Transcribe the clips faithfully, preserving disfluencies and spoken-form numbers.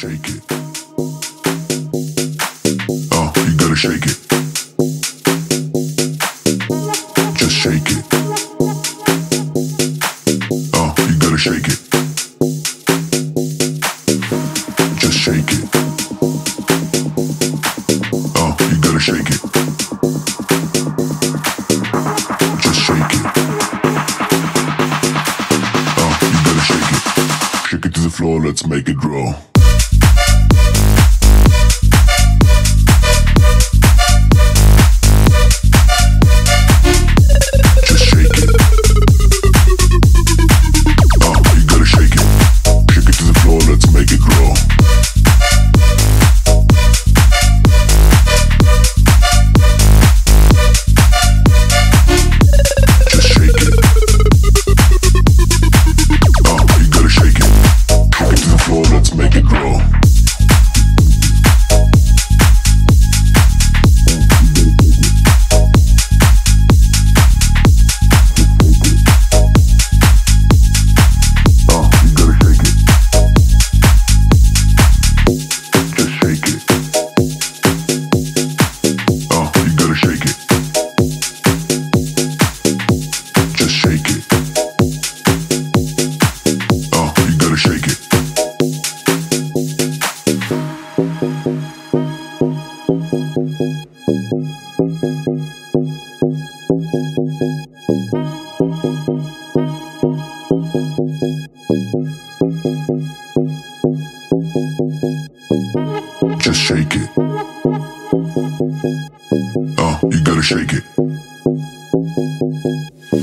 shake it. Oh, you gotta shake it. Just shake it. Oh, you gotta shake it. Just shake it. Oh, you gotta shake it. Just shake it. Oh, you gotta shake it. Shake it to the floor, let's make it roll. Just shake it. Oh, you gotta shake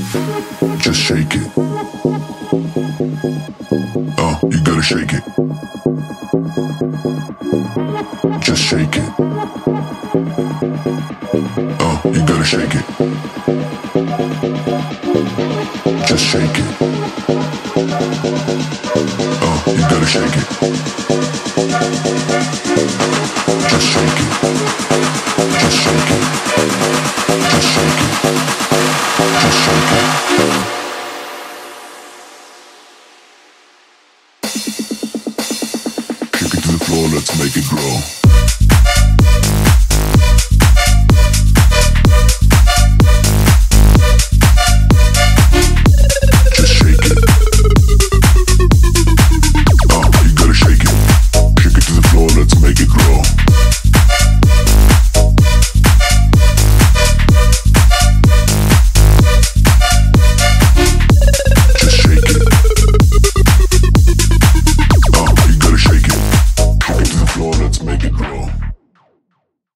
it. Just shake it. Oh, you gotta shake it. Just shake it. Oh, you gotta shake it. Just shake it. Oh, you gotta shake it. Just shake it. Just shake it. Just shake it. Just shake it. Kick it to the floor, let's make it grow. Make it grow.